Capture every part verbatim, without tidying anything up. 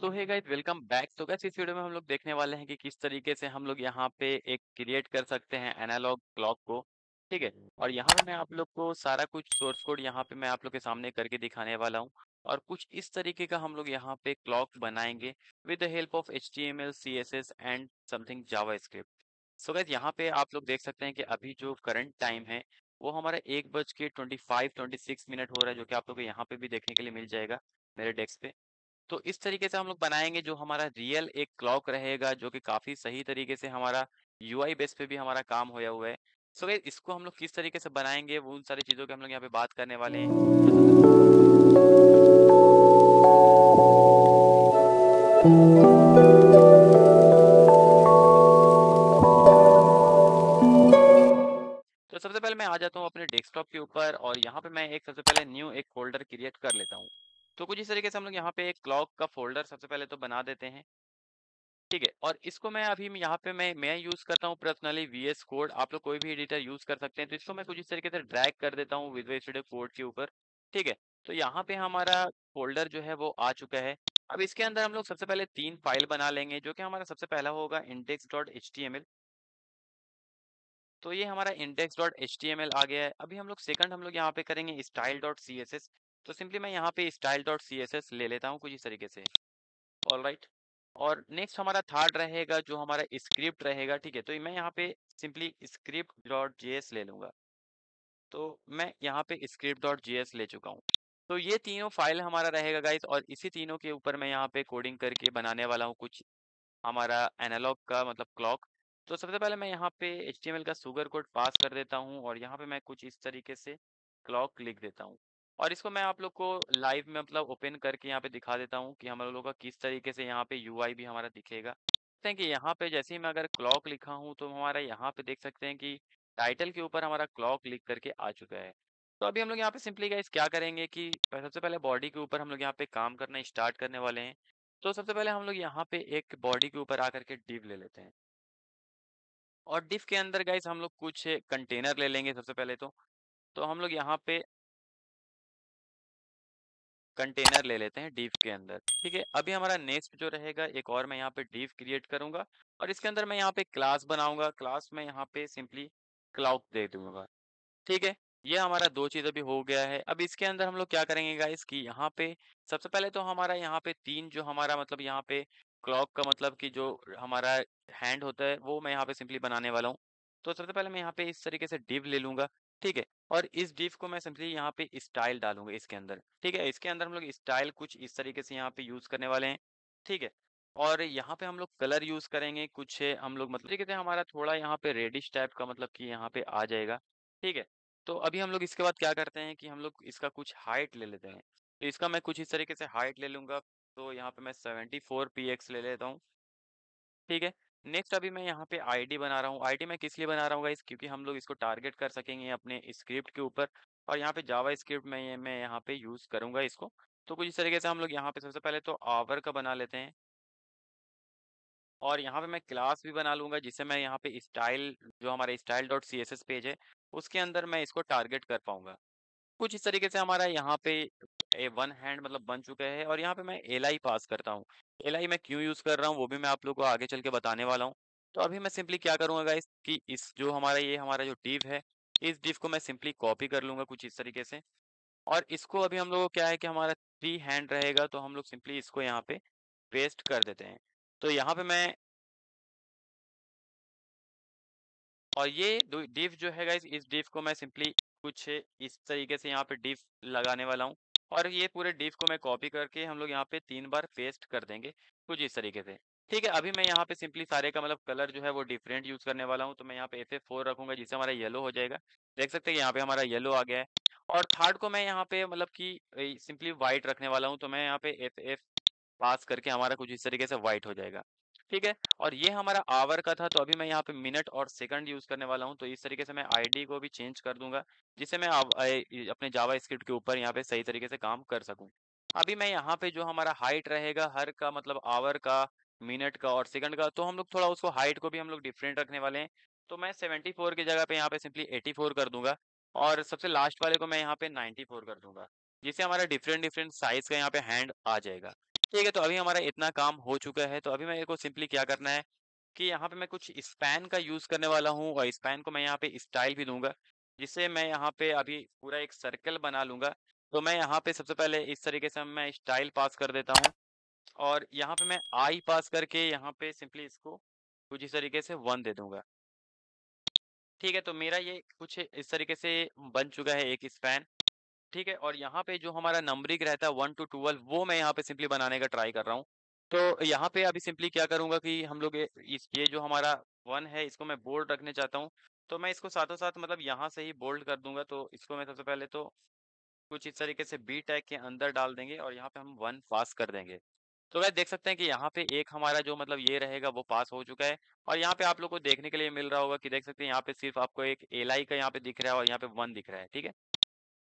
तो hey guys welcome back. तो guys इस वीडियो में हम लोग देखने वाले हैं कि किस तरीके से हम लोग यहाँ पे एक क्रिएट कर सकते हैं एनालॉग क्लॉक को, ठीक है। और यहाँ पे मैं आप लोग को सारा कुछ सोर्स कोड यहाँ पे मैं आप लोग के सामने करके दिखाने वाला हूँ। और कुछ इस तरीके का हम लोग यहाँ पे क्लॉक बनाएंगे with the help of H T M L, C S S and something JavaScript. So guys यहाँ पे आप लोग देख सकते हैं कि अभी जो करंट टाइम है वो हमारा एक बज के twenty five twenty six minute हो रहा है, जो कि आप लोग को यहाँ पे भी देखने के लिए मिल जाएगा मेरे डेस्क पे। तो इस तरीके से हम लोग बनाएंगे जो हमारा रियल एक क्लॉक रहेगा, जो कि काफ़ी सही तरीके से हमारा यूआई बेस पे भी हमारा काम होया हुआ है। सो गाइस इसको हम लोग किस तरीके से बनाएंगे वो उन सारी चीज़ों के हम लोग यहाँ पे बात करने वाले हैं। तो सबसे पहले मैं आ जाता हूँ अपने डेस्कटॉप के ऊपर और यहाँ पे मैं एक सबसे पहले न्यू एक फोल्डर क्रिएट कर लेता हूँ। तो कुछ इस तरीके से हम लोग यहाँ पे एक क्लॉक का फोल्डर सबसे पहले तो बना देते हैं, ठीक है। और इसको मैं अभी यहाँ पे मैं मैं यूज़ करता हूँ पर्सनली वी एस कोड। आप लोग कोई भी एडिटर यूज़ कर सकते हैं। तो इसको मैं कुछ इस तरीके से ड्रैग कर देता हूँ विजुअल स्टूडियो कोड के ऊपर, ठीक है। तो यहाँ पे हमारा फोल्डर जो है वो आ चुका है। अब इसके अंदर हम लोग सबसे पहले तीन फाइल बना लेंगे, जो कि हमारा सबसे पहला होगा index dot H T M L. तो ये हमारा index dot H T M L आ गया है। अभी हम लोग सेकंड हम लोग यहाँ पे करेंगे style dot C S S. तो सिंपली मैं यहाँ पे style dot C S S ले लेता हूँ कुछ इस तरीके से, ऑलराइट। और नेक्स्ट हमारा थर्ड रहेगा जो हमारा स्क्रिप्ट रहेगा, ठीक है। तो मैं यहाँ पे simply script dot J S ले लूँगा। तो मैं यहाँ पे स्क्रिप्ट डॉट जे एस ले चुका हूँ। तो ये तीनों फाइल हमारा रहेगा गाइस, और इसी तीनों के ऊपर मैं यहाँ पे कोडिंग करके बनाने वाला हूँ कुछ हमारा एनालॉग का मतलब क्लॉक। तो सबसे पहले मैं यहाँ पे एच टी एम एल का सुगर कोड पास कर देता हूँ और यहाँ पे मैं कुछ इस तरीके से क्लॉक लिख देता हूँ। और इसको मैं आप लोग को लाइव में मतलब ओपन करके यहाँ पे दिखा देता हूँ कि हम लोगों का किस तरीके से यहाँ पे यूआई भी हमारा दिखेगा। देखिए यहाँ पे जैसे ही मैं अगर क्लॉक लिखा हूँ तो हमारा यहाँ पे देख सकते हैं कि टाइटल के ऊपर हमारा क्लॉक लिख करके आ चुका है। तो अभी हम लोग यहाँ पे सिंपली गाइस क्या करेंगे कि सबसे पहले बॉडी के ऊपर हम लोग यहाँ पे काम करना स्टार्ट करने वाले हैं। तो सबसे पहले हम लोग यहाँ पे एक बॉडी के ऊपर आकर के डिव ले लेते हैं और डिव के अंदर गाइस हम लोग कुछ कंटेनर ले लेंगे सबसे पहले। तो तो हम लोग यहाँ पे कंटेनर ले लेते हैं डिव के अंदर, ठीक है। अभी हमारा नेक्स्ट जो रहेगा एक और मैं यहाँ पे डिव क्रिएट करूँगा और इसके अंदर मैं यहाँ पे क्लास बनाऊँगा। क्लास में यहाँ पे सिंपली क्लॉक दे दूँगा, ठीक है। ये हमारा दो चीज़ अभी हो गया है। अब इसके अंदर हम लोग क्या करेंगे गाइस कि यहाँ पे सबसे पहले तो हमारा यहाँ पे तीन जो हमारा मतलब यहाँ पे क्लॉक का मतलब कि जो हमारा हैंड होता है वो मैं यहाँ पे सिंपली बनाने वाला हूँ। तो सबसे पहले मैं यहाँ पे इस तरीके से डिव ले लूँगा, ठीक है। और इस डिव को मैं सिंपली यहाँ पे स्टाइल डालूंगा इसके अंदर, ठीक है। इसके अंदर हम लोग स्टाइल कुछ इस तरीके से यहाँ पे यूज़ करने वाले हैं, ठीक है। और यहाँ पे हम लोग कलर यूज़ करेंगे कुछ हम लोग मतलब तरीके से हमारा थोड़ा यहाँ पे रेडिश टाइप का मतलब कि यहाँ पे आ जाएगा, ठीक है। तो अभी हम लोग इसके बाद क्या करते हैं कि हम लोग इसका कुछ हाइट ले लेते हैं। तो इसका मैं कुछ इस तरीके से हाइट ले लूँगा। तो यहाँ पर मैं सेवेंटी फोर पी एक्स ले लेता हूँ, ठीक है। नेक्स्ट अभी मैं यहाँ पे आईडी बना रहा हूँ। आईडी मैं किस लिए बना रहा हूँ गाइस, क्योंकि हम लोग इसको टारगेट कर सकेंगे अपने स्क्रिप्ट के ऊपर और यहाँ पे जावा स्क्रिप्ट में ये मैं यहाँ पे यूज़ करूँगा इसको। तो कुछ इस तरीके से हम लोग यहाँ पे सबसे पहले तो आवर का बना लेते हैं और यहाँ पे मैं क्लास भी बना लूँगा, जिससे मैं यहाँ पे स्टाइल जो हमारा style dot C S S page है उसके अंदर मैं इसको टारगेट कर पाऊँगा। कुछ इस तरीके से हमारा यहाँ पे वन हैंड मतलब बन चुका है। और यहाँ पे मैं एल आई पास करता हूँ। एल आई मैं क्यों यूज़ कर रहा हूँ वो भी मैं आप लोगों को आगे चल के बताने वाला हूँ। तो अभी मैं सिंपली क्या करूँगा गाइस कि इस जो हमारा ये हमारा जो डिव है इस डिव को मैं सिंपली कॉपी कर लूँगा कुछ इस तरीके से। और इसको अभी हम लोगों को क्या है कि हमारा थ्री हैंड रहेगा, तो हम लोग सिंपली इसको यहाँ पे पेस्ट कर देते हैं। तो यहाँ पे मैं और ये डिव जो है गाइस इस डिव को मैं सिंपली कुछ इस तरीके से यहाँ पे डिव लगाने वाला हूँ। और ये पूरे डिव को मैं कॉपी करके हम लोग यहाँ पे तीन बार पेस्ट कर देंगे कुछ इस तरीके से, ठीक है। अभी मैं यहाँ पे सिंपली सारे का मतलब कलर जो है वो डिफरेंट यूज़ करने वाला हूँ। तो मैं यहाँ पे एफ एफ फोर रखूँगा, जिससे हमारा येलो हो जाएगा। देख सकते हैं यहाँ पे हमारा येलो आ गया है। और थर्ड को मैं यहाँ पे मतलब कि सिंपली वाइट रखने वाला हूँ। तो मैं यहाँ पे एफ एफ पास करके हमारा कुछ इस तरीके से वाइट हो जाएगा, ठीक है। और ये हमारा आवर का था, तो अभी मैं यहाँ पे मिनट और सेकंड यूज़ करने वाला हूँ। तो इस तरीके से मैं आईडी को भी चेंज कर दूंगा, जिससे मैं अपने जावा स्क्रिप्ट के ऊपर यहाँ पे सही तरीके से काम कर सकूँ। अभी मैं यहाँ पे जो हमारा हाइट रहेगा हर का मतलब आवर का, मिनट का और सेकंड का, तो हम लोग थोड़ा उसको हाइट को भी हम लोग डिफरेंट रखने वाले हैं। तो मैं सेवेंटी फोर की जगह पर यहाँ पे सिंपली एटी फोर कर दूंगा और सबसे लास्ट वाले को मैं यहाँ पे नाइन्टी फोर कर दूंगा, जिससे हमारा डिफरेंट डिफरेंट साइज़ का यहाँ पे हैंड आ जाएगा, ठीक है। तो अभी हमारा इतना काम हो चुका है। तो अभी मेरे को सिंपली क्या करना है कि यहाँ पे मैं कुछ स्पैन का यूज़ करने वाला हूँ, और स्पैन को मैं यहाँ पे स्टाइल भी दूंगा, जिससे मैं यहाँ पे अभी पूरा एक सर्कल बना लूँगा। तो मैं यहाँ पे सबसे पहले इस तरीके से मैं स्टाइल पास कर देता हूँ, और यहाँ पे मैं आई पास करके यहाँ पे सिंपली इसको कुछ इस तरीके से वन दे दूंगा। ठीक है, तो मेरा ये कुछ इस तरीके से बन चुका है एक स्पैन। ठीक है, और यहाँ पे जो हमारा नंबरिंग रहता है वन टू ट्वेल्व, वो मैं यहाँ पे सिंपली बनाने का ट्राई कर रहा हूँ। तो यहाँ पे अभी सिंपली क्या करूँगा कि हम लोग इस ये जो हमारा वन है इसको मैं बोल्ड रखने चाहता हूँ, तो मैं इसको साथों साथ मतलब यहाँ से ही बोल्ड कर दूंगा। तो इसको मैं सबसे पहले तो कुछ इस तरीके से बी टैग के अंदर डाल देंगे, और यहाँ पे हम वन पास कर देंगे। तो गाइस देख सकते हैं कि यहाँ पे एक हमारा जो मतलब ये रहेगा वो पास हो चुका है। और यहाँ पे आप लोग को देखने के लिए मिल रहा होगा कि देख सकते हैं यहाँ पे सिर्फ आपको एक एल आई का यहाँ पे दिख रहा है, और यहाँ पे वन दिख रहा है। ठीक है,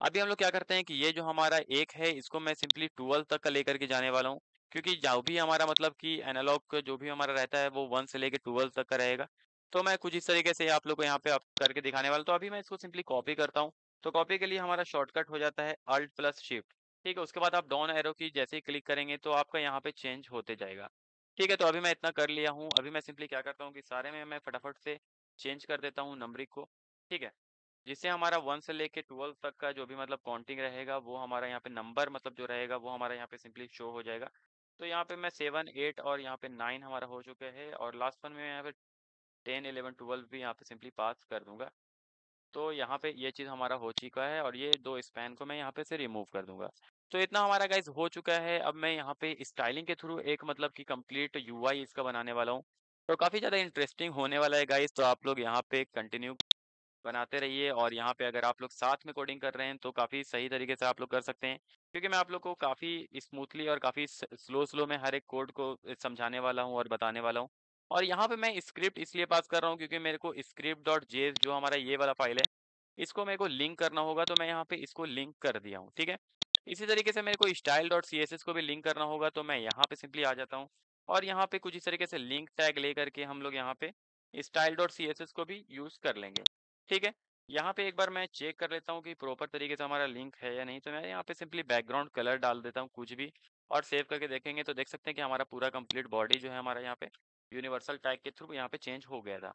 अभी हम लोग क्या करते हैं कि ये जो हमारा एक है इसको मैं सिंपली ट्वेल्व तक का लेकर के जाने वाला हूँ, क्योंकि जो भी हमारा मतलब कि एनालॉग का जो भी हमारा रहता है वो वन से लेकर ट्वेल्व तक का रहेगा। तो मैं कुछ इस तरीके से आप लोग को यहाँ पे आप करके दिखाने वाला। तो अभी मैं इसको सिंपली कॉपी करता हूँ। तो कॉपी के लिए हमारा शॉर्टकट हो जाता है अल्ट प्लस शिफ्ट। ठीक है, उसके बाद आप डाउन एरो की जैसे ही क्लिक करेंगे तो आपका यहाँ पे चेंज होते जाएगा। ठीक है, तो अभी मैं इतना कर लिया हूँ। अभी मैं सिंपली क्या करता हूँ कि सारे में मैं फटाफट से चेंज कर देता हूँ नंबरिंग को। ठीक है, जिससे हमारा वन से लेके ट्वेल्व तक का जो भी मतलब काउंटिंग रहेगा वो हमारा यहाँ पे नंबर मतलब जो रहेगा वो हमारा यहाँ पे सिंपली शो हो जाएगा। तो यहाँ पे मैं सेवन एट और यहाँ पे नाइन हमारा हो चुके हैं, और लास्ट वन में यहाँ पे टेन एलेवन ट्वेल्व भी यहाँ पे सिंपली पास कर दूंगा। तो यहाँ पे ये चीज़ हमारा हो चुका है, और ये दो स्पैन को मैं यहाँ पे से रिमूव कर दूंगा। तो इतना हमारा गाइस हो चुका है। अब मैं यहाँ पे स्टाइलिंग के थ्रू एक मतलब कि कंप्लीट यूआई इसका बनाने वाला हूँ, तो काफ़ी ज़्यादा इंटरेस्टिंग होने वाला है गाइस। तो आप लोग यहाँ पे कंटिन्यू बनाते रहिए, और यहाँ पे अगर आप लोग साथ में कोडिंग कर रहे हैं तो काफ़ी सही तरीके से आप लोग कर सकते हैं, क्योंकि मैं आप लोग को काफ़ी स्मूथली और काफ़ी स्लो स्लो में हर एक कोड को समझाने वाला हूँ और बताने वाला हूँ। और यहाँ पे मैं स्क्रिप्ट इसलिए पास कर रहा हूँ क्योंकि मेरे को स्क्रिप्ट डॉट जेएस जो हमारा ये वाला फाइल है इसको मेरे को लिंक करना होगा, तो मैं यहाँ पे इसको लिंक कर दिया हूँ। ठीक है, इसी तरीके से मेरे को style dot C S S को भी लिंक करना होगा, तो मैं यहाँ पे सिंपली आ जाता हूँ, और यहाँ पे कुछ इस तरीके से लिंक टैग ले करके हम लोग यहाँ पे style dot C S S को भी यूज़ कर लेंगे। ठीक है, यहाँ पे एक बार मैं चेक कर लेता हूँ कि प्रॉपर तरीके से हमारा लिंक है या नहीं। तो मैं यहाँ पे सिंपली बैकग्राउंड कलर डाल देता हूँ कुछ भी, और सेव करके देखेंगे तो देख सकते हैं कि हमारा पूरा कंप्लीट बॉडी जो है हमारा यहाँ पे यूनिवर्सल टैग के थ्रू यहाँ पे चेंज हो गया था।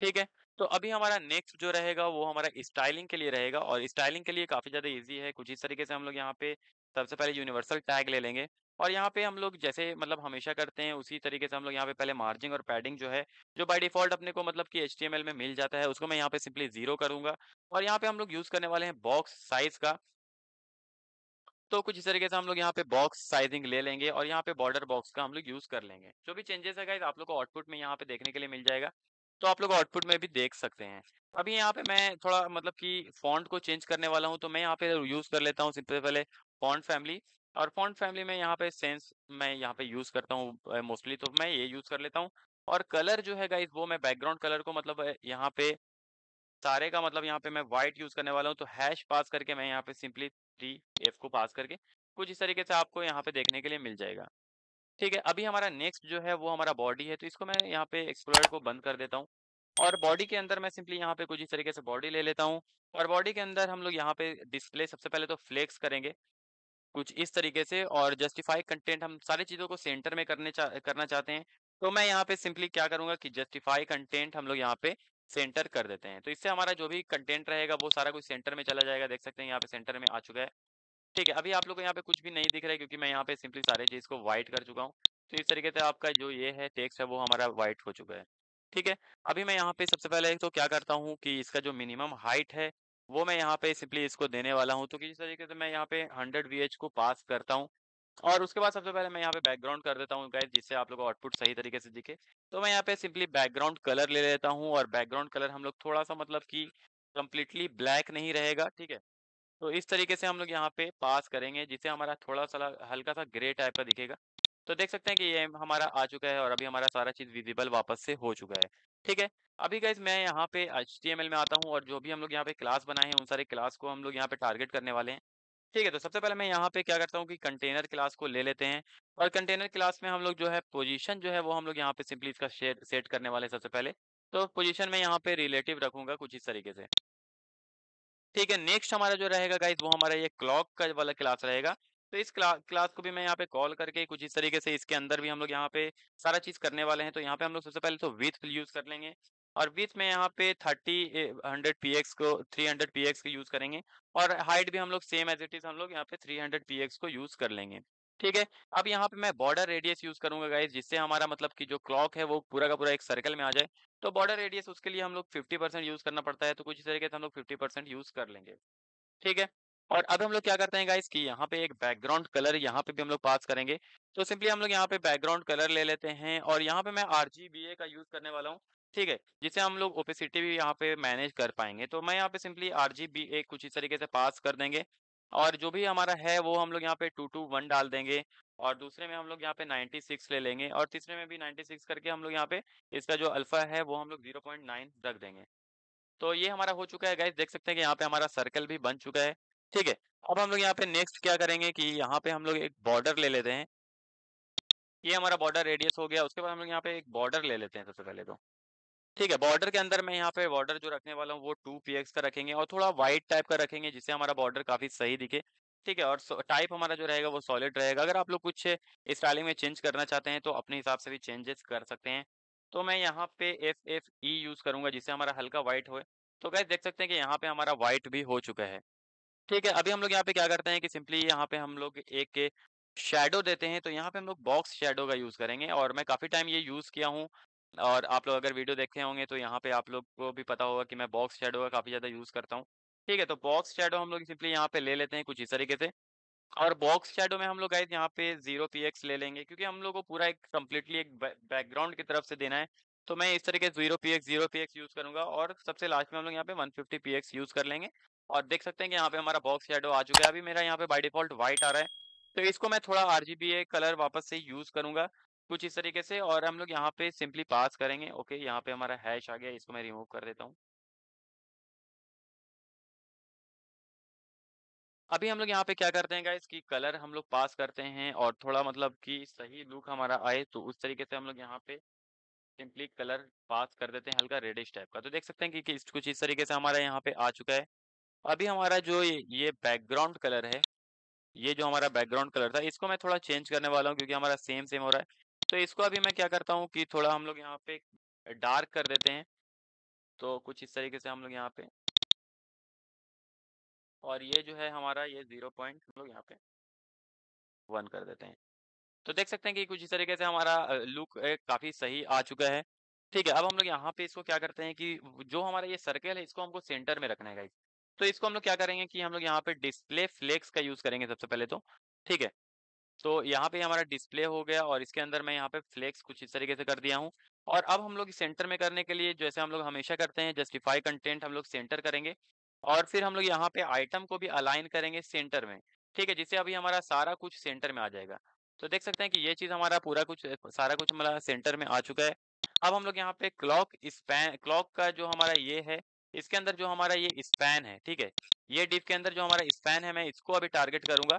ठीक है, तो अभी हमारा नेक्स्ट जो रहेगा वो हमारा स्टाइलिंग के लिए रहेगा, और स्टाइलिंग के लिए काफ़ी ज़्यादा इजी है। कुछ इस तरीके से हम लोग यहाँ पे सबसे पहले यूनिवर्सल टैग ले लेंगे, और यहाँ पे हम लोग जैसे मतलब हमेशा करते हैं उसी तरीके से हम लोग यहाँ पे पहले मार्जिंग और पैडिंग जो है जो बाय डिफ़ॉल्ट अपने को मतलब कि एचटीएमएल में मिल जाता है उसको मैं यहाँ पे सिंपली जीरो करूँगा। और यहाँ पे हम लोग यूज़ करने वाले हैं बॉक्स साइज़ का, तो कुछ इस तरीके से हम लोग यहाँ पे बॉक्स साइजिंग ले लेंगे, और यहाँ पे बॉर्डर बॉक्स का हम लोग यूज़ कर लेंगे। जो भी चेंजेस है गाइस आप लोग को आउटपुट में यहाँ पे देखने के लिए मिल जाएगा, तो आप लोग आउटपुट में भी देख सकते हैं। अभी यहाँ पे मैं थोड़ा मतलब कि फॉन्ट को चेंज करने वाला हूँ, तो मैं यहाँ पे यूज़ कर लेता हूँ सिंपल पहले फॉन्ट फैमिली, और फॉन्ट फैमिली में यहाँ पे सेंस मैं यहाँ पे यूज़ करता हूँ मोस्टली, तो मैं ये यूज़ कर लेता हूँ। और कलर जो है गाइस वो मैं बैकग्राउंड कलर को मतलब यहाँ पे सारे का मतलब यहाँ पे मैं वाइट यूज़ करने वाला हूँ। तो हैश पास करके मैं यहाँ पे सिंपली टी एफ को पास करके कुछ इस तरीके से आपको यहाँ पे देखने के लिए मिल जाएगा। ठीक है, अभी हमारा नेक्स्ट जो है वो हमारा बॉडी है, तो इसको मैं यहाँ पे एक्सप्लोरर को बंद कर देता हूँ, और बॉडी के अंदर मैं सिंपली यहाँ पे कुछ इस तरीके से बॉडी ले लेता हूँ। और बॉडी के अंदर हम लोग यहाँ पे डिस्प्ले सबसे पहले तो फ्लेक्स करेंगे कुछ इस तरीके से, और जस्टिफाई कंटेंट हम सारी चीज़ों को सेंटर में करने चा, करना चाहते हैं। तो मैं यहाँ पे सिंपली क्या करूँगा कि जस्टिफाई कंटेंट हम लोग यहाँ पे सेंटर कर देते हैं, तो इससे हमारा जो भी कंटेंट रहेगा वो सारा कुछ सेंटर में चला जाएगा। देख सकते हैं यहाँ पे सेंटर में आ चुका है। ठीक है, अभी आप लोग को यहाँ पे कुछ भी नहीं दिख रहा है क्योंकि मैं यहाँ पे सिंपली सारे चीज़ को वाइट कर चुका हूँ। तो इस तरीके से आपका जो ये है टेक्स्ट है वो हमारा वाइट हो चुका है। ठीक है, अभी मैं यहाँ पे सबसे पहले तो क्या करता हूँ कि इसका जो मिनिमम हाइट है वो मैं यहाँ पे सिंपली इसको देने वाला हूँ, तो किस तरीके से मैं यहाँ पे हंड्रेड वी एच को पास करता हूँ। और उसके बाद सबसे पहले मैं यहाँ पे बैकग्राउंड कर देता हूँ गाइस, जिससे आप लोग को आउटपुट सही तरीके से दिखे। तो मैं यहाँ पे सिंपली बैकग्राउंड कलर ले लेता हूँ, और बैकग्राउंड कलर हम लोग थोड़ा सा मतलब कि कम्प्लीटली ब्लैक नहीं रहेगा। ठीक है, तो इस तरीके से हम लोग यहाँ पे पास करेंगे, जिससे हमारा थोड़ा सा हल्का सा ग्रे टाइप का दिखेगा। तो देख सकते हैं कि ये हमारा आ चुका है, और अभी हमारा सारा चीज़ विजिबल वापस से हो चुका है। ठीक है, अभी गाइस मैं यहाँ पे एचटीएमएल में आता हूँ, और जो भी हम लोग यहाँ पे क्लास बनाए हैं उन सारे क्लास को हम लोग यहाँ पे टारगेट करने वाले हैं। ठीक है, तो सबसे पहले मैं यहाँ पे क्या करता हूँ कि कंटेनर क्लास को ले लेते हैं, और कंटेनर क्लास में हम लोग जो है पोजीशन जो है वो हम लोग यहाँ पे सिंपली इसका शेड सेट करने वाले हैं। सबसे पहले तो पोजीशन में यहाँ पे रिलेटिव रखूंगा कुछ इस तरीके से। ठीक है, नेक्स्ट हमारा जो रहेगा गाइस वो हमारा ये क्लॉक का वाला क्लास रहेगा, तो इस क्ला, क्लास को भी मैं यहाँ पे कॉल करके कुछ इस तरीके से इसके अंदर भी हम लोग यहाँ पे सारा चीज़ करने वाले हैं। तो यहाँ पे हम लोग सबसे पहले तो विथ यूज़ कर लेंगे और विथ में यहाँ पे थर्टी हंड्रेड पी एक्स को थ्री हंड्रेड पी एक्स को यूज़ करेंगे और हाइट भी हम लोग सेम एज इट इज़ हम लोग यहाँ पे थ्री हंड्रेड पी एक्स को यूज़ कर लेंगे। ठीक है, अब यहाँ पे मैं बॉर्डर रेडियस यूज़ करूँगा गाइज, जिससे हमारा मतलब कि जो क्लॉक है वो पूरा का पूरा एक सर्कल में आ जाए। तो बॉर्डर रेडियस उसके लिए हम लोग फिफ्टी परसेंट यूज़ करना पड़ता है, तो कुछ इस तरीके से हम लोग फिफ्टी परसेंट यूज़ कर लेंगे। ठीक है, और अब हम लोग क्या करते हैं गाइस कि यहाँ पे एक बैकग्राउंड कलर यहाँ पे भी हम लोग पास करेंगे। तो सिंपली हम लोग यहाँ पे बैकग्राउंड कलर ले लेते हैं और यहाँ पे मैं आर जी बी ए का यूज़ करने वाला हूँ। ठीक है, जिससे हम लोग ओपेसिटी भी यहाँ पे मैनेज कर पाएंगे। तो मैं यहाँ पे simply R G B A कुछ इस तरीके से पास कर देंगे और जो भी हमारा है वो हम लोग यहाँ पे टू टू वन डाल देंगे और दूसरे में हम लोग यहाँ पे नाइन्टी सिक्स ले लेंगे और तीसरे में भी नाइन्टी सिक्स करके हम लोग यहाँ पे इसका जो अल्फा है वो हम लोग जीरो पॉइंट नाइन रख देंगे। तो ये हमारा हो चुका है गाइस, देख सकते हैं कि यहाँ पे हमारा सर्कल भी बन चुका है। ठीक है, अब हम लोग यहाँ पे नेक्स्ट क्या करेंगे कि यहाँ पे हम लोग एक बॉर्डर ले लेते हैं। ये हमारा बॉर्डर रेडियस हो गया, उसके बाद हम लोग यहाँ पे एक बॉर्डर ले लेते हैं सबसे पहले तो। ठीक है, बॉर्डर के अंदर मैं यहाँ पे बॉर्डर जो रखने वाला हूँ वो टू पी एक्स का रखेंगे और थोड़ा वाइट टाइप का रखेंगे जिससे हमारा बॉर्डर काफ़ी सही दिखे। ठीक है, और टाइप हमारा जो रहेगा वो सॉलिड रहेगा। अगर आप लोग कुछ स्टाइलिंग में चेंज करना चाहते हैं तो अपने हिसाब से भी चेंजेस कर सकते हैं। तो मैं यहाँ पे एफ एफ ई यूज़ करूँगा जिससे हमारा हल्का वाइट हो। तो गाइस देख सकते हैं कि यहाँ पे हमारा वाइट भी हो चुका है। ठीक है, अभी हम लोग यहाँ पे क्या करते हैं कि सिंपली यहाँ पे हम लोग एक शेडो देते हैं। तो यहाँ पे हम लोग बॉक्स शेडो का यूज़ करेंगे और मैं काफ़ी टाइम ये यूज़ किया हूँ और आप लोग अगर वीडियो देखे होंगे तो यहाँ पे आप लोग को भी पता होगा कि मैं बॉक्स शेडो का काफ़ी ज़्यादा यूज़ करता हूँ। ठीक है, तो बॉक्स शेडो हम लोग सिंपली यहाँ पे ले लेते हैं कुछ इस तरीके से और बॉक्स शेडो में हम लोग गाइस यहाँ पे जीरो पी एक्स ले लेंगे क्योंकि हम लोग को पूरा एक कम्प्लीटली एक बैकग्राउंड की तरफ से देना है। तो मैं इस तरीके से zero P X zero P X use करूँगा और सबसे लास्ट में हम लोग यहाँ पे one fifty P X use कर लेंगे और देख सकते हैं कि यहाँ पे हमारा बॉक्स शेडो आ चुका है। अभी मेरा यहाँ पे बाय डिफ़ॉल्ट वाइट आ रहा है, तो इसको मैं थोड़ा R G B A colour वापस से यूज़ करूँगा कुछ इस तरीके से और हम लोग यहाँ पे सिंपली पास करेंगे। ओके, यहाँ पे हमारा हैश आ गया, इसको मैं रिमूव कर देता हूँ। अभी हम लोग यहाँ पे क्या करते हैं गाइस कि कलर हम लोग पास करते हैं और थोड़ा मतलब कि सही लुक हमारा आए तो उस तरीके से हम लोग यहाँ पे सिंपली कलर पास कर देते हैं हल्का रेडिश टाइप का। तो देख सकते हैं कि कुछ इस तरीके से हमारा यहाँ पे आ चुका है। अभी हमारा जो ये बैकग्राउंड कलर है, ये जो हमारा बैकग्राउंड कलर था, इसको मैं थोड़ा चेंज करने वाला हूँ क्योंकि हमारा सेम सेम हो रहा है। तो इसको अभी मैं क्या करता हूँ कि थोड़ा हम लोग यहाँ पे डार्क कर देते हैं। तो कुछ इस तरीके से हम लोग यहाँ पे और ये जो है हमारा ये जीरो पॉइंट हम लोग यहाँ पे वन कर देते हैं। तो देख सकते हैं कि कुछ इस तरीके से हमारा लुक काफ़ी सही आ चुका है। ठीक है, अब हम लोग यहाँ पे इसको क्या करते हैं कि जो हमारा ये सर्कल है इसको हमको सेंटर में रखना है गाइस। तो इसको हम लोग क्या करेंगे कि हम लोग यहाँ पे डिस्प्ले फ्लेक्स का यूज़ करेंगे सबसे पहले तो। ठीक है, तो यहाँ पे हमारा डिस्प्ले हो गया और इसके अंदर मैं यहाँ पे फ्लेक्स कुछ इस तरीके से कर दिया हूँ। और अब हम लोग सेंटर में करने के लिए जैसे हम लोग हमेशा करते हैं जस्टिफाई कंटेंट हम लोग सेंटर करेंगे और फिर हम लोग यहाँ पे आइटम को भी अलाइन करेंगे सेंटर में। ठीक है, जिससे अभी हमारा सारा कुछ सेंटर में आ जाएगा। तो देख सकते हैं कि ये चीज़ हमारा पूरा कुछ सारा कुछ हमारा सेंटर में आ चुका है। अब हम लोग यहाँ पे क्लॉक स्पैन क्लॉक का जो हमारा ये है इसके अंदर जो हमारा ये स्पैन है, ठीक है, ये डिव के अंदर जो हमारा स्पैन है मैं इसको अभी टारगेट करूंगा।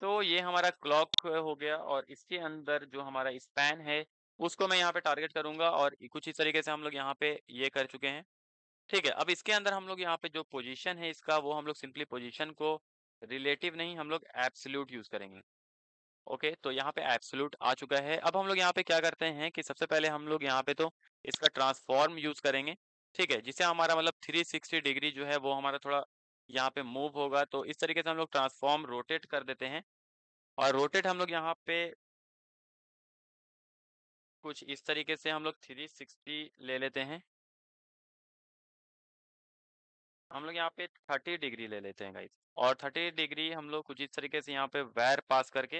तो ये हमारा क्लॉक हो गया और इसके अंदर जो हमारा स्पैन है उसको मैं यहाँ पे टारगेट करूंगा और कुछ इस तरीके से हम लोग यहाँ पे ये कर चुके हैं। ठीक है, अब इसके अंदर हम लोग यहाँ पे जो पोजीशन है इसका वो हम लोग सिंपली पोजीशन को रिलेटिव नहीं हम लोग एब्सोल्यूट यूज़ करेंगे। ओके, तो यहाँ पे एब्सोल्यूट आ चुका है। अब हम लोग यहाँ पे क्या करते हैं कि सबसे पहले हम लोग यहाँ पे तो इसका ट्रांसफॉर्म यूज़ करेंगे। ठीक है, जिससे हमारा मतलब थ्री सिक्सटी डिग्री जो है वो हमारा थोड़ा यहाँ पे मूव होगा। तो इस तरीके से हम लोग ट्रांसफॉर्म रोटेट कर देते हैं और रोटेट हम लोग यहाँ पे कुछ इस तरीके से हम लोग थ्री सिक्सटी ले लेते हैं। हम लोग यहाँ पे थर्टी डिग्री ले लेते हैं गाइस और थर्टी डिग्री हम लोग कुछ इस तरीके से यहाँ पे वायर पास करके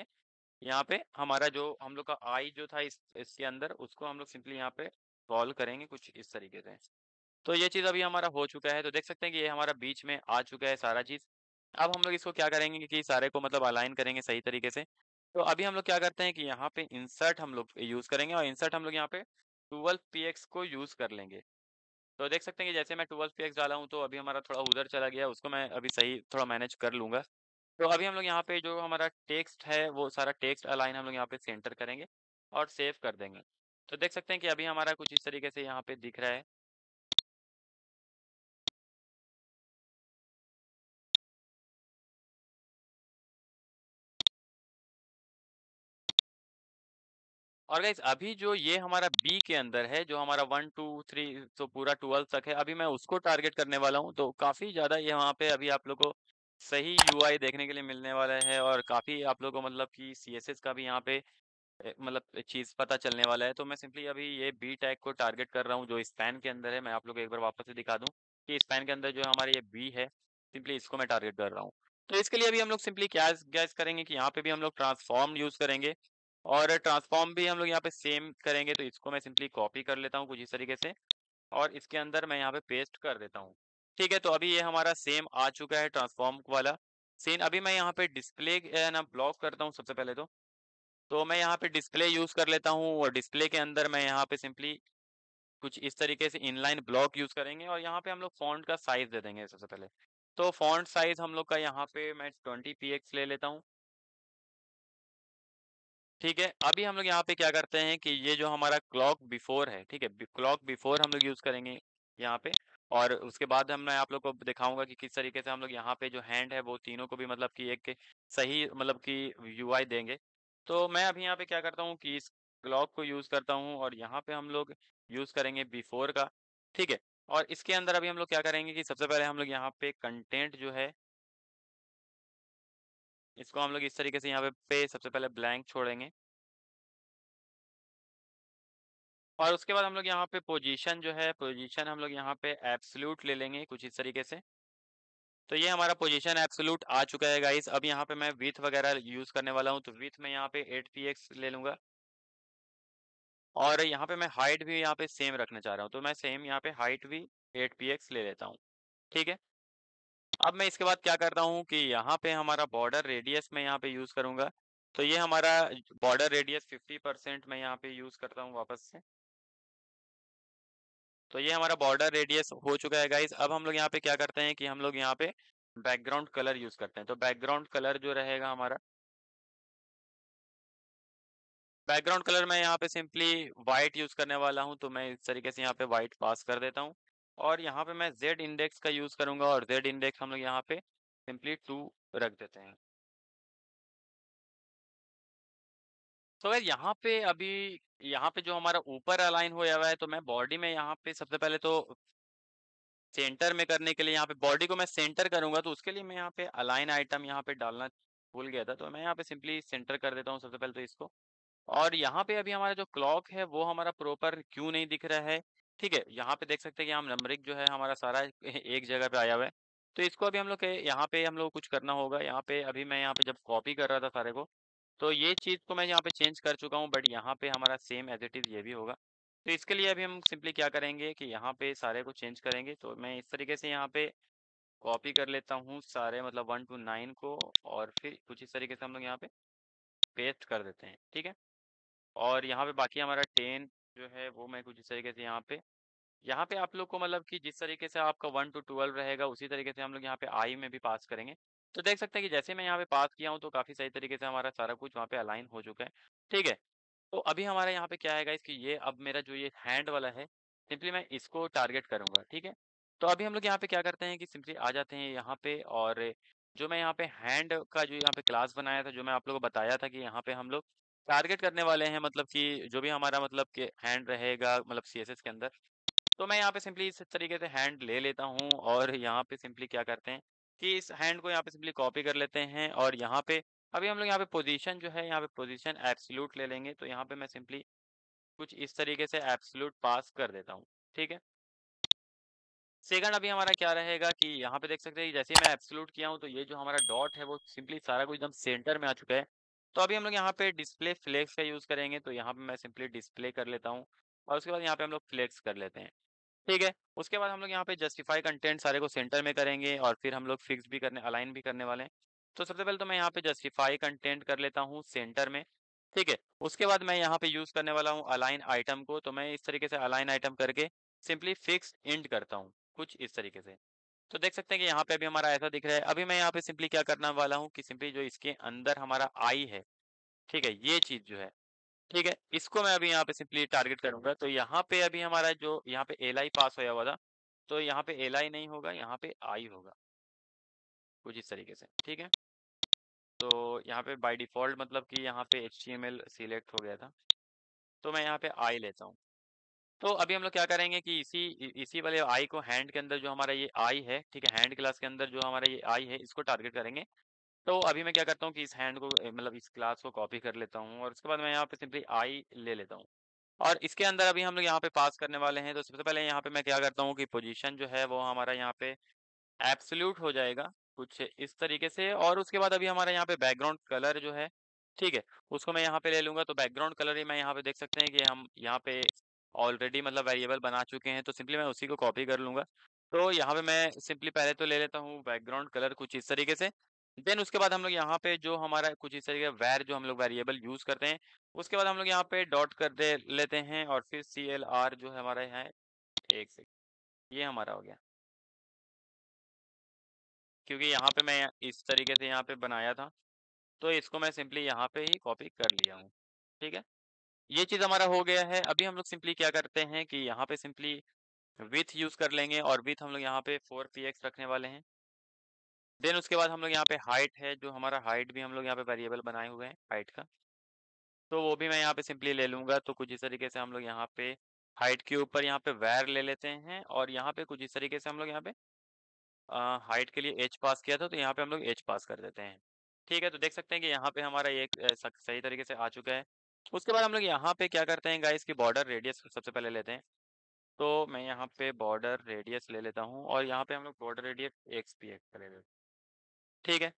यहाँ पे हमारा जो हम लोग का आई जो था इस इसके अंदर उसको हम लोग सिंपली यहाँ पे कॉल करेंगे कुछ इस तरीके से। तो ये चीज़ अभी हमारा हो चुका है। तो देख सकते हैं कि ये हमारा बीच में आ चुका है सारा चीज़। अब हम लोग इसको क्या करेंगे कि सारे को मतलब अलाइन करेंगे सही तरीके से। तो अभी हम लोग क्या करते हैं कि यहाँ पे इंसर्ट हम लोग यूज़ करेंगे और इंसर्ट हम लोग यहाँ पे ट्वेल्व पी एक्स को यूज़ कर लेंगे। तो देख सकते हैं कि जैसे मैं ट्वेल्व पी एक्स डाला हूँ तो अभी हमारा थोड़ा उधर चला गया, उसको मैं अभी सही थोड़ा मैनेज कर लूँगा। तो अभी हम लोग यहाँ पे जो हमारा टेक्स्ट है वो सारा टेक्स्ट अलाइन हम लोग यहाँ पे सेंटर करेंगे और सेव कर देंगे। तो देख सकते हैं कि अभी हमारा कुछ इस तरीके से यहाँ पे दिख रहा है। और गाइस अभी जो ये हमारा बी के अंदर है, जो हमारा वन टू थ्री तो पूरा ट्वेल्व तक है, अभी मैं उसको टारगेट करने वाला हूँ। तो काफ़ी ज़्यादा ये वहाँ पे अभी आप लोग को सही यूआई देखने के लिए मिलने वाला है और काफ़ी आप लोग को मतलब कि सीएसएस का भी यहाँ पे मतलब चीज़ पता चलने वाला है। तो मैं सिंपली अभी ये बी टैग को टारगेट कर रहा हूँ जो स्पैन के अंदर है। मैं आप लोग को एक बार वापस से दिखा दूँ कि स्पैन के अंदर जो हमारे ये बी है सिंपली इसको मैं टारगेट कर रहा हूँ। तो इसके लिए अभी हम लोग सिंपली क्या गैस करेंगे कि यहाँ पे भी हम लोग ट्रांसफॉर्म यूज़ करेंगे और ट्रांसफॉर्म भी हम लोग यहाँ पे सेम करेंगे। तो इसको मैं सिंपली कॉपी कर लेता हूँ कुछ इस तरीके से और इसके अंदर मैं यहाँ पे पेस्ट कर देता हूँ। ठीक है, तो अभी ये हमारा सेम आ चुका है ट्रांसफॉर्म वाला सीन। अभी मैं यहाँ पे डिस्प्ले ना ब्लॉक करता हूँ सबसे पहले तो तो मैं यहाँ पे डिस्प्ले यूज़ कर लेता हूँ और डिस्प्ले के अंदर मैं यहाँ पे सिंपली कुछ इस तरीके से इनलाइन ब्लॉक यूज़ करेंगे और यहाँ पे हम लोग फॉन्ट का साइज़ दे देंगे सबसे पहले। तो फॉन्ट साइज़ हम लोग का यहाँ पे मैं ट्वेंटी पी एक्स ले लेता हूँ। ठीक है, अभी हम लोग यहाँ पे क्या करते हैं कि ये जो हमारा क्लॉक बिफोर है, ठीक है, क्लॉक बिफोर हम लोग यूज़ करेंगे यहाँ पे और उसके बाद हम मैं आप लोग को दिखाऊंगा कि किस तरीके से हम लोग यहाँ पे जो हैंड है वो तीनों को भी मतलब कि एक सही मतलब कि यूआई देंगे। तो मैं अभी यहाँ पे क्या करता हूँ कि इस क्लॉक को यूज़ करता हूँ और यहाँ पर हम लोग यूज़ करेंगे बिफोर का। ठीक है, और इसके अंदर अभी हम लोग क्या करेंगे कि सबसे पहले हम लोग यहाँ पे कंटेंट जो है इसको हम लोग इस तरीके से यहाँ पे पे सबसे पहले ब्लैंक छोड़ेंगे और उसके बाद हम लोग यहाँ पे पोजीशन जो है पोजीशन हम लोग यहाँ पे एब्सोल्यूट ले लेंगे कुछ इस तरीके से। तो ये हमारा पोजीशन एब्सोल्यूट आ चुका है गाइस। अब यहाँ पे मैं विथ वगैरह यूज़ करने वाला हूँ तो विथ में यहाँ पे एट पी एक्स ले लूँगा और यहाँ पे मैं हाइट भी यहाँ पे सेम रखना चाह रहा हूँ तो मैं सेम यहाँ पे हाइट भी एट पी एक्स ले लेता हूँ। ठीक है, अब मैं इसके बाद क्या करता हूँ कि यहाँ पे हमारा बॉर्डर रेडियस में यहाँ पे यूज़ करूँगा। तो ये हमारा बॉर्डर रेडियस फिफ्टी परसेंट मैं यहाँ पे यूज़ करता हूँ वापस से। तो ये हमारा बॉर्डर रेडियस हो चुका है गाइज। अब हम लोग यहाँ पे क्या करते हैं कि हम लोग यहाँ पे बैकग्राउंड कलर यूज़ करते हैं। तो बैकग्राउंड कलर जो रहेगा हमारा बैकग्राउंड कलर मैं यहाँ पे सिंपली वाइट यूज़ करने वाला हूँ। तो मैं इस तरीके से यहाँ पे वाइट पास कर देता हूँ और यहाँ पे मैं Z इंडेक्स का यूज़ करूँगा और Z इंडेक्स हम लोग यहाँ पे सिंपली टू रख देते हैं। तो so, यहाँ पे अभी यहाँ पे जो हमारा ऊपर अलाइन हो हुआ है तो मैं बॉडी में यहाँ पे सबसे पहले तो सेंटर में करने के लिए यहाँ पे बॉडी को मैं सेंटर करूँगा। तो उसके लिए मैं यहाँ पे अलाइन आइटम यहाँ पे डालना भूल गया था तो मैं यहाँ पे सिंपली सेंटर कर देता हूँ सबसे पहले तो इसको। और यहाँ पे अभी हमारा जो क्लॉक है वो हमारा प्रॉपर क्यों नहीं दिख रहा है। ठीक है, यहाँ पे देख सकते हैं कि हम नंबरिंग जो है हमारा सारा एक जगह पे आया हुआ है। तो इसको अभी हम लोग के यहाँ पे हम लोग कुछ करना होगा। यहाँ पे अभी मैं यहाँ पे जब कॉपी कर रहा था सारे को तो ये चीज़ को मैं यहाँ पे चेंज कर चुका हूँ बट यहाँ पे हमारा सेम एज इट इज़ ये भी होगा। तो इसके लिए अभी हम सिंपली क्या करेंगे कि यहाँ पे सारे को चेंज करेंगे। तो मैं इस तरीके से यहाँ पे कॉपी कर लेता हूँ सारे मतलब वन टू नाइन को और फिर कुछ इस तरीके से हम लोग यहाँ पे पेस्ट कर देते हैं। ठीक है, और यहाँ पे बाकी हमारा टेन जो है वो मैं कुछ इस तरीके से यहाँ पे यहाँ पे आप लोग को मतलब कि जिस तरीके से आपका वन टू ट्वेल्व रहेगा उसी तरीके से हम लोग यहाँ पे आई में भी पास करेंगे। तो देख सकते हैं कि जैसे मैं यहाँ पे पास किया हूँ तो काफ़ी सही तरीके से हमारा सारा कुछ वहाँ पे अलाइन हो चुका है। ठीक है, तो अभी हमारे यहाँ पे क्या है गाइस कि ये अब मेरा जो ये हैंड वाला है सिंपली मैं इसको टारगेट करूँगा। ठीक है, तो अभी हम लोग यहाँ पे क्या करते हैं कि सिंपली आ जाते हैं यहाँ पे और जो मैं यहाँ पे हैंड का जो यहाँ पे क्लास बनाया था जो मैं आप लोग को बताया था कि यहाँ पे हम लोग टारगेट करने वाले हैं मतलब कि जो भी हमारा मतलब कि हैंड रहेगा मतलब सीएसएस के अंदर। तो मैं यहाँ पे सिंपली इस तरीके से हैंड ले लेता हूँ और यहाँ पे सिंपली क्या करते हैं कि इस हैंड को यहाँ पे सिंपली कॉपी कर लेते हैं और यहाँ पे अभी हम लोग यहाँ पे पोजीशन जो है यहाँ पे पोजीशन एब्सोल्यूट ले लेंगे। तो यहाँ पे मैं सिंपली कुछ इस तरीके से एब्सोल्यूट पास कर देता हूँ। ठीक है, सेकंड अभी हमारा क्या रहेगा कि यहाँ पे देख सकते हैं जैसे मैं एब्सोल्यूट किया हूँ तो ये जो हमारा डॉट है वो सिंपली सारा कुछ एकदम सेंटर में आ चुका है। तो अभी हम लोग यहाँ पे डिस्प्ले फ्लेक्स का यूज़ करेंगे। तो यहाँ पे मैं सिंपली डिस्प्ले कर लेता हूँ और उसके बाद यहाँ पे हम लोग फ्लेक्स कर लेते हैं। ठीक है, उसके बाद हम लोग यहाँ पे जस्टिफाई कंटेंट सारे को सेंटर में करेंगे और फिर हम लोग फिक्स भी करने अलाइन भी करने वाले हैं। तो सबसे पहले तो मैं यहाँ पे जस्टिफाई कंटेंट कर लेता हूँ सेंटर में। ठीक है, उसके बाद मैं यहाँ पे यूज़ करने वाला हूँ अलाइन आइटम को। तो मैं इस तरीके से अलाइन आइटम करके सिंपली फिक्स इंड करता हूँ कुछ इस तरीके से। तो देख सकते हैं कि यहाँ पे अभी हमारा ऐसा दिख रहा है। अभी मैं यहाँ पे सिंपली क्या करने वाला हूँ कि सिंपली जो इसके अंदर हमारा आई है, ठीक है, ये चीज़ जो है, ठीक है, इसको मैं अभी यहाँ पे सिंपली टारगेट करूँगा। तो यहाँ पे अभी हमारा जो यहाँ पे एल आई पास होया हुआ था तो यहाँ पे एल आई नहीं होगा, यहाँ पे आई होगा कुछ इस तरीके से। ठीक है, तो यहाँ पे बाई डिफ़ॉल्ट मतलब कि यहाँ पे H T M L select हो गया था। तो मैं यहाँ पे आई लेता हूँ। तो अभी हम लोग क्या करेंगे कि इसी इसी वाले आई को हैंड के अंदर जो हमारा ये आई है, ठीक है, हैंड क्लास के अंदर जो हमारा ये आई है इसको टारगेट करेंगे। तो अभी मैं क्या करता हूँ कि इस हैंड को मतलब इस क्लास को कॉपी कर लेता हूँ और उसके बाद मैं यहाँ पे सिंपली आई ले लेता हूँ और इसके अंदर अभी हम लोग यहाँ पे पास करने वाले हैं। तो सबसे पहले यहाँ पे मैं क्या करता हूँ कि पोजीशन जो है वो हमारा यहाँ पे एब्सोल्यूट हो जाएगा कुछ इस तरीके से। और उसके बाद अभी हमारा यहाँ पे बैकग्राउंड कलर जो है, ठीक है, उसको मैं यहाँ पे ले लूँगा। तो बैकग्राउंड कलर ही मैं यहाँ पे देख सकते हैं कि हम यहाँ पे ऑलरेडी मतलब वेरिएबल बना चुके हैं, तो सिंपली मैं उसी को कॉपी कर लूँगा। तो यहाँ पे मैं सिंपली पहले तो ले लेता हूँ बैकग्राउंड कलर कुछ इस तरीके से। देन उसके बाद हम लोग यहाँ पे जो हमारा कुछ इस तरीके वैर जो हम लोग वेरिएबल यूज़ करते हैं, उसके बाद हम लोग यहाँ पे डॉट कर दे लेते हैं और फिर सी एल आर जो है हमारा यहाँ एक से ये हमारा हो गया, क्योंकि यहाँ पे मैं इस तरीके से यहाँ पे बनाया था तो इसको मैं सिंपली यहाँ पे ही कॉपी कर लिया हूँ। ठीक है, ये चीज़ हमारा हो गया है। अभी हम लोग सिंपली क्या करते हैं कि यहाँ पे सिंपली विथ यूज़ कर लेंगे और विथ हम लोग यहाँ पे फोर पी एक्स रखने वाले हैं। देन उसके बाद हम लोग यहाँ पे हाइट है, जो हमारा हाइट भी हम लोग यहाँ पे वेरिएबल बनाए हुए हैं हाइट का, तो वो भी मैं यहाँ पे सिंपली ले लूँगा। तो कुछ इस तरीके से हम लोग यहाँ पे हाइट के ऊपर यहाँ पे वैर ले लेते हैं और यहाँ पे कुछ इस तरीके से हम लोग यहाँ पे हाइट के लिए एच पास किया था, तो यहाँ पे हम लोग एच पास कर देते हैं। ठीक है, तो देख सकते हैं कि यहाँ पे हमारा ये सही तरीके से आ चुका है। उसके बाद हम लोग यहाँ पे क्या करते हैं गाइस कि बॉर्डर रेडियस सबसे पहले लेते हैं। तो मैं यहाँ पे बॉर्डर रेडियस ले लेता हूँ और यहाँ पे हम लोग border radius X P X ले लेते हैं। ठीक है,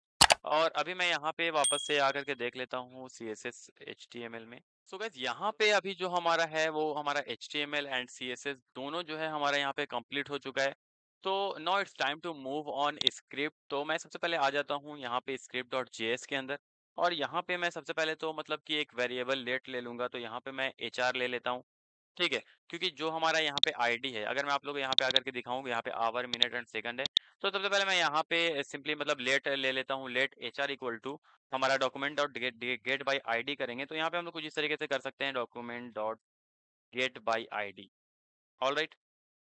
और अभी मैं यहाँ पे वापस से आकर के देख लेता हूँ C S S H T M L में। सो गाइस यहाँ पे अभी जो हमारा है वो हमारा H T M L and C S S दोनों जो है हमारा यहाँ पे कंप्लीट हो चुका है। तो now it's time to move on script. तो मैं सबसे पहले आ जाता हूँ यहाँ पे स्क्रिप्ट डॉट जे एस के अंदर और यहाँ पे मैं सबसे पहले तो मतलब कि एक वेरिएबल लेट ले लूँगा। तो यहाँ पे मैं एच आर ले लेता हूँ, ठीक है, क्योंकि जो हमारा यहाँ पे आईडी है, अगर मैं आप लोग यहाँ पे आकर के दिखाऊँ यहाँ पे आवर मिनट एंड सेकंड है, तो सबसे पहले मैं यहाँ पे सिंपली मतलब लेट ले लेता हूँ। Let H R equal to हमारा document dot get get by ID करेंगे। तो यहाँ पे हम लोग कुछ इस तरीके से कर सकते हैं document dot get by ID. Alright,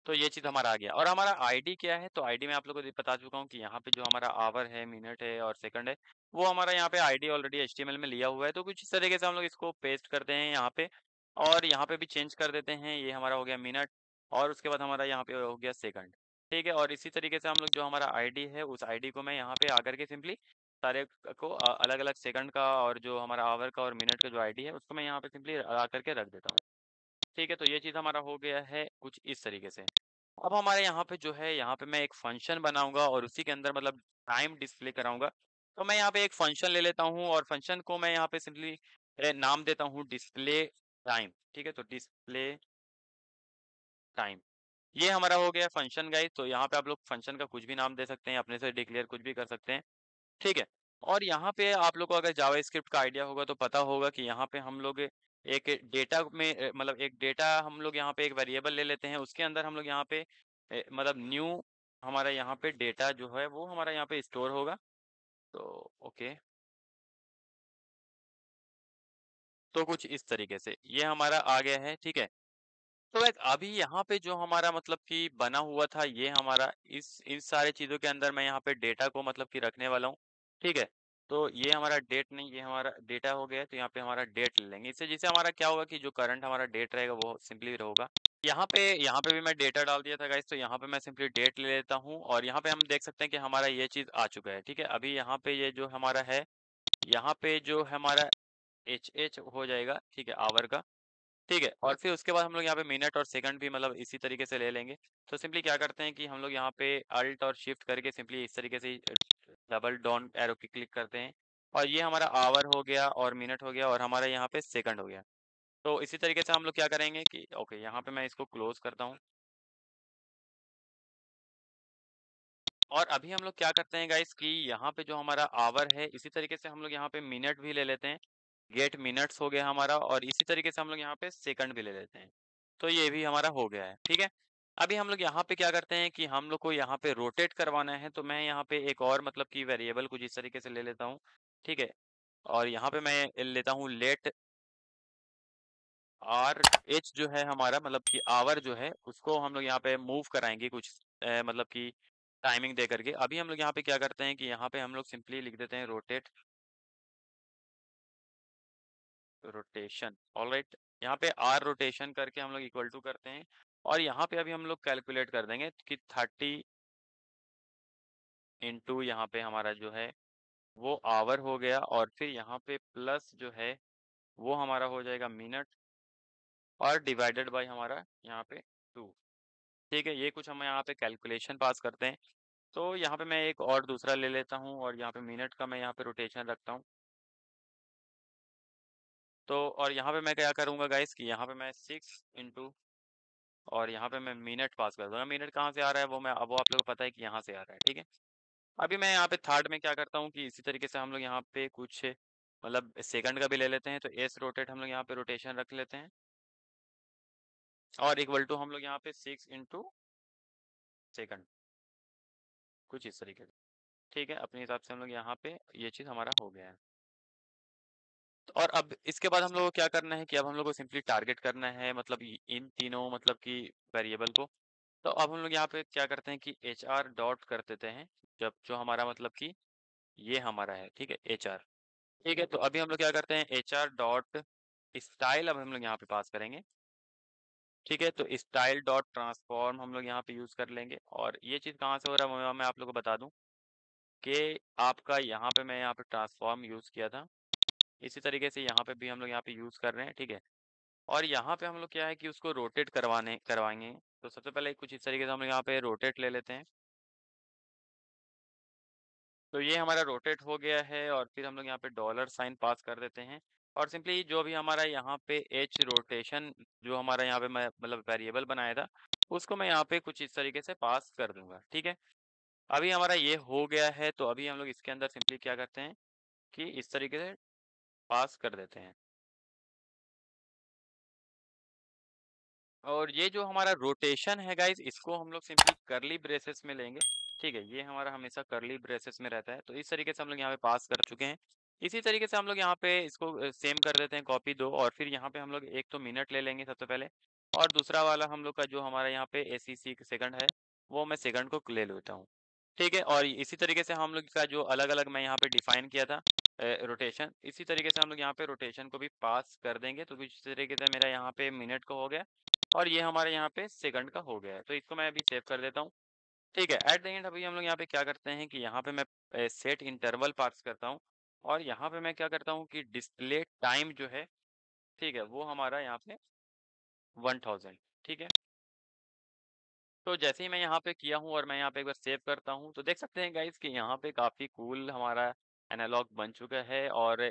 तो ये चीज़ हमारा आ गया। और हमारा आईडी क्या है, तो आईडी मैं आप लोगों को बता चुका हूँ कि यहाँ पे जो हमारा आवर है, मिनट है और सेकंड है, वो हमारा यहाँ पे आईडी ऑलरेडी एचटीएमएल में लिया हुआ है। तो कुछ इस तरीके से हम लोग इसको पेस्ट करते हैं यहाँ पे और यहाँ पे भी चेंज कर देते हैं। ये हमारा हो गया मिनट और उसके बाद हमारा यहाँ पे हो गया सेकंड। ठीक है, और इसी तरीके से हम लोग जो हमारा आईडी है उस आईडी को मैं यहाँ पे आकर के सिंपली सारे को अलग अलग सेकंड का और जो हमारा आवर का और मिनट का जो आईडी है उसको मैं यहाँ पे सिंपली आकर के रख देता हूँ। ठीक है, तो ये चीज़ हमारा हो गया है कुछ इस तरीके से। अब हमारे यहाँ पे जो है यहाँ पे मैं एक फंक्शन बनाऊँगा और उसी के अंदर मतलब टाइम डिस्प्ले कराऊँगा। तो मैं यहाँ पे एक फंक्शन ले लेता हूँ और फंक्शन को मैं यहाँ पे सिंपली नाम देता हूँ डिस्प्ले टाइम। ठीक है, तो डिस्प्ले टाइम ये हमारा हो गया फंक्शन गाइस। तो यहाँ पे आप लोग फंक्शन का कुछ भी नाम दे सकते हैं, अपने से डिक्लेयर कुछ भी कर सकते हैं। ठीक है, और यहाँ पे आप लोग को अगर जावास्क्रिप्ट का आइडिया होगा तो पता होगा कि यहाँ पे हम लोग एक डेटा में मतलब एक डेटा हम लोग यहाँ पे एक वेरिएबल ले लेते हैं, उसके अंदर हम लोग यहाँ पे मतलब न्यू हमारा यहाँ पे डेटा जो है वो हमारा यहाँ पे स्टोर होगा। तो ओके, तो कुछ इस तरीके से ये हमारा आ गया है। ठीक है, तो अभी यहाँ पे जो हमारा मतलब कि बना हुआ था ये हमारा इस इन सारे चीज़ों के अंदर मैं यहाँ पे डेटा को मतलब कि रखने वाला हूँ। ठीक है, तो ये हमारा डेट नहीं, ये हमारा डेटा हो गया। तो यहाँ पे हमारा डेट ले लेंगे, इससे जिससे हमारा क्या होगा कि जो करंट हमारा डेट रहेगा वो सिंपली होगा। यहाँ पे यहाँ पे भी मैं डेटा डाल दिया था गाइस। तो यहाँ पे मैं सिंपली डेट ले लेता हूँ और यहाँ पे हम देख सकते हैं कि हमारा ये चीज़ आ चुका है। ठीक है, अभी यहाँ पे ये जो हमारा है यहाँ पे जो हमारा एच एच हो जाएगा, ठीक है, आवर का। ठीक है, और फिर उसके बाद हम लोग यहाँ पे मिनट और सेकंड भी मतलब इसी तरीके से ले लेंगे। तो सिंपली क्या करते हैं कि हम लोग यहाँ पे अल्ट और शिफ्ट करके सिंपली इस तरीके से डबल डाउन एरो की क्लिक करते हैं और ये हमारा आवर हो गया और मिनट हो गया और हमारा यहाँ पे सेकंड हो गया। तो इसी तरीके से हम लोग क्या करेंगे कि ओके, यहाँ पे मैं इसको क्लोज करता हूँ। और अभी हम लोग क्या करते हैं गाइस कि यहाँ पे जो हमारा आवर है इसी तरीके से हम लोग यहाँ पे मिनट भी ले लेते हैं, गेट मिनट्स हो गया हमारा, और इसी तरीके से हम लोग यहाँ पे सेकंड भी ले लेते हैं। तो ये भी हमारा हो गया है। ठीक है, अभी हम लोग यहाँ पे क्या करते हैं कि हम लोग को यहाँ पे रोटेट करवाना है। तो मैं यहाँ पे एक और मतलब कि वेरिएबल कुछ इस तरीके से ले लेता हूँ। ठीक है, और यहाँ पे मैं लेता हूँ लेट आर एच जो है हमारा मतलब कि आवर जो है उसको हम लोग यहाँ पे मूव कराएंगे कुछ ए, मतलब कि टाइमिंग दे करके। अभी हम लोग यहाँ पे क्या करते हैं कि यहाँ पे हम लोग सिंपली लिख देते हैं रोटेट रोटेशन। ऑलराइट, यहाँ पे आर रोटेशन करके हम लोग इक्वल टू करते हैं और यहाँ पे अभी हम लोग कैलकुलेट कर देंगे कि थर्टी इंटू यहाँ पे हमारा जो है वो आवर हो गया और फिर यहाँ पे प्लस जो है वो हमारा हो जाएगा मिनट और डिवाइडेड बाय हमारा यहाँ पे टू। ठीक है, ये कुछ हम यहाँ पे कैलकुलेशन पास करते हैं। तो यहाँ पे मैं एक और दूसरा ले लेता हूँ और यहाँ पे मिनट का मैं यहाँ पे रोटेशन रखता हूँ। तो और यहाँ पे मैं क्या करूँगा गाइस कि यहाँ पे मैं सिक्स इंटू और यहाँ पे मैं मिनट पास कर दूँगा। मिनट कहाँ से आ रहा है वो मैं अब वो आप लोगों को पता है कि यहाँ से आ रहा है। ठीक है, अभी मैं यहाँ पे थर्ड में क्या करता हूँ कि इसी तरीके से हम लोग यहाँ पे कुछ मतलब सेकंड का भी ले लेते हैं। तो एस रोटेट हम लोग यहाँ पे रोटेशन रख लेते हैं और इक्वल टू हम लोग यहाँ पे सिक्स इंटू सेकंड कुछ इस तरीके से। ठीक है, अपने हिसाब से हम लोग यहाँ पे ये चीज़ हमारा हो गया है। और अब इसके बाद हम लोग को क्या करना है कि अब हम लोग को सिंपली टारगेट करना है मतलब इन तीनों मतलब कि वेरिएबल को। तो अब हम लोग यहाँ पे क्या करते हैं कि एच आर डॉट कर देते हैं जब जो हमारा मतलब कि ये हमारा है। ठीक है, एच आर। ठीक है, तो अभी हम लोग क्या करते हैं एच आर डॉट स्टाइल अब हम लोग यहाँ पे पास करेंगे। ठीक है, तो स्टाइल डॉट ट्रांसफॉर्म हम लोग यहाँ पे यूज़ कर लेंगे। और ये चीज़ कहाँ से हो रहा है मैं आप लोग को बता दूं कि आपका यहाँ पे मैं यहाँ पे ट्रांसफॉर्म यूज़ किया था, इसी तरीके से यहाँ पे भी हम लोग यहाँ पे यूज़ कर रहे हैं। ठीक है, और यहाँ पे हम लोग क्या है कि उसको रोटेट करवाने करवाएंगे। तो सबसे पहले कुछ इस तरीके से हम लोग यहाँ पे रोटेट ले लेते हैं। तो ये हमारा रोटेट हो गया है और फिर हम लोग यहाँ पे डॉलर साइन पास कर देते हैं और सिंपली जो भी हमारा यहाँ पे एच रोटेशन जो हमारा यहाँ पे मैं मतलब वेरिएबल बनाया था उसको मैं यहाँ पे कुछ इस तरीके से पास कर दूंगा। ठीक है, अभी हमारा ये हो गया है। तो अभी हम लोग इसके अंदर सिंपली क्या करते हैं कि इस तरीके से पास कर देते हैं। और ये जो हमारा रोटेशन है गाइज इसको हम लोग सिंपली करली ब्रेसेस में लेंगे। ठीक है, ये हमारा हमेशा करली ब्रेसेस में रहता है। तो इस तरीके से हम लोग यहाँ पे पास कर चुके हैं। इसी तरीके से हम लोग यहाँ पे इसको सेम कर देते हैं, कॉपी दो। और फिर यहाँ पे हम लोग एक तो मिनट ले लेंगे सबसे पहले और दूसरा वाला हम लोग का जो हमारा यहाँ पे ए सी सी सेकंड है वो मैं सेकंड को ले लेता हूँ। ठीक है, और इसी तरीके से हम लोग का जो अलग अलग मैं यहाँ पे डिफाइन किया था रोटेशन, इसी तरीके से हम लोग यहाँ पे रोटेशन को भी पास कर देंगे। तो इस तरीके से मेरा यहाँ पे मिनट का हो गया और ये हमारे यहाँ पे सेकंड का हो गया है। तो इसको मैं अभी सेव कर देता हूँ। ठीक है, एट द एंड अभी हम लोग यहाँ पे क्या करते हैं कि यहाँ पे मैं सेट इंटरवल पास करता हूँ और यहाँ पे मैं क्या करता हूँ कि डिस्प्ले टाइम जो है ठीक है वो हमारा यहाँ पे वन थाउजेंड। ठीक है, तो जैसे ही मैं यहाँ पे किया हूँ और मैं यहाँ पे एक बार सेव करता हूँ तो देख सकते हैं गाइज कि यहाँ पे काफ़ी कूल हमारा एनालॉग बन चुका है। और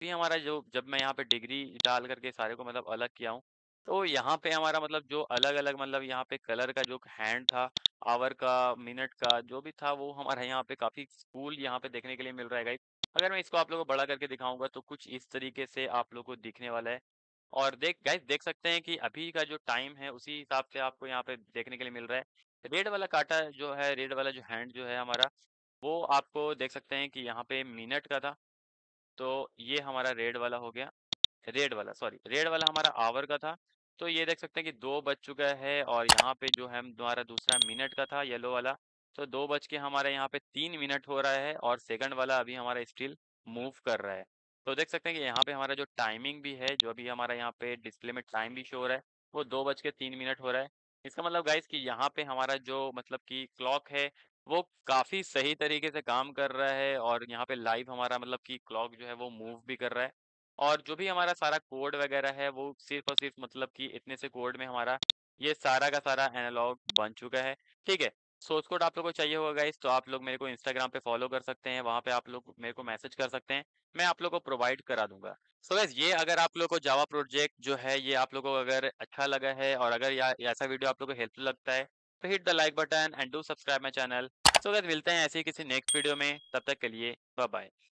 भी हमारा जो जब मैं यहाँ पे डिग्री डाल करके सारे को मतलब अलग किया हूँ तो यहाँ पे हमारा मतलब जो अलग अलग मतलब यहाँ पे कलर का जो हैंड था, आवर का, मिनट का जो भी था वो हमारा यहाँ पे काफ़ी कूल यहाँ पे देखने के लिए मिल रहा है गाइज। अगर मैं इसको आप लोगों को बड़ा करके दिखाऊंगा तो कुछ इस तरीके से आप लोगों को दिखने वाला है। और देख गाइस देख सकते हैं कि अभी का जो टाइम है उसी हिसाब से आपको यहाँ पे देखने के लिए मिल रहा है। रेड वाला काटा जो है, रेड वाला जो हैंड जो है हमारा वो आपको देख सकते हैं कि यहाँ पे मिनट का था तो ये हमारा रेड वाला हो गया, रेड वाला सॉरी रेड वाला हमारा आवर का था। तो ये देख सकते हैं कि दो बज चुका है और यहाँ पे जो है हमारा दूसरा मिनट का था येलो वाला तो दो बज के हमारे यहाँ पे तीन मिनट हो रहा है और सेकंड वाला अभी हमारा स्टिल मूव कर रहा है। तो देख सकते हैं कि यहाँ पे हमारा जो टाइमिंग भी है, जो अभी हमारा यहाँ पे डिस्प्ले में टाइम भी शो हो रहा है वो दो बज के तीन मिनट हो रहा है। इसका मतलब गाइस कि यहाँ पे हमारा जो मतलब कि क्लॉक है वो काफ़ी सही तरीके से काम कर रहा है और यहाँ पे लाइव हमारा मतलब कि क्लॉक जो है वो मूव भी कर रहा है। और जो भी हमारा सारा कोड वगैरह है वो सिर्फ और सिर्फ मतलब कि इतने से कोड में हमारा ये सारा का सारा एनालॉग बन चुका है। ठीक है, सोर्स कोड आप लोग को चाहिए होगा गाइस तो आप लोग मेरे को इंस्टाग्राम पे फॉलो कर सकते हैं, वहाँ पे आप लोग मेरे को मैसेज कर सकते हैं, मैं आप लोग को प्रोवाइड करा दूंगा। सो so गाइस ये अगर आप लोग को जावा प्रोजेक्ट जो है ये आप लोग को अगर अच्छा लगा है और अगर या ऐसा वीडियो आप लोग को हेल्पफुल लगता है तो hit the like button and do subscribe my channel. So guys मिलते हैं ऐसे ही किसी नेक्स्ट वीडियो में, तब तक के लिए बाय बाय।